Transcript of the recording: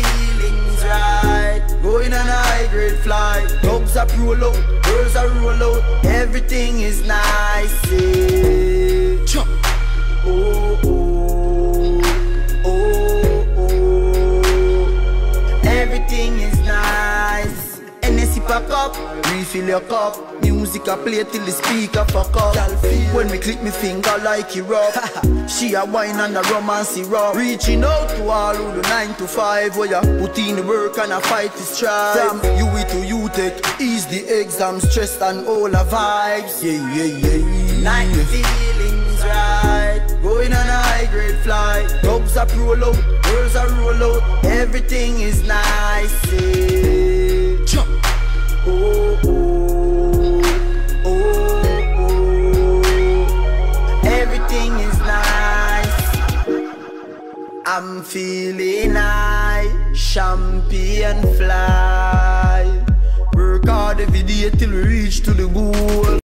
feelings right. Going on a high-grade flight. Dogs are roll out, girls are roll out. Everything is nice. Yeah. Oh, oh, oh, oh. Everything is nice. NSC pack up, refill your cup. Music I play till the speaker fuck up. When me click me finger like it rub. She a wine and a romance rub. Reaching out to all who do 9 to 5. Where ya put in the work and a fight is tried. You it to you take, ease the exam stress and all the vibes. Yeah, yeah, yeah. Night feelings right. Going on a high grade flight. Dogs are roll out, girls are roll out. Everything is nice, yeah. Jump. Oh, oh. I'm feeling high, champagne fly. Work hard every day till we reach to the goal.